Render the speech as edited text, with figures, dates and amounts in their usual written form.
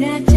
Mira.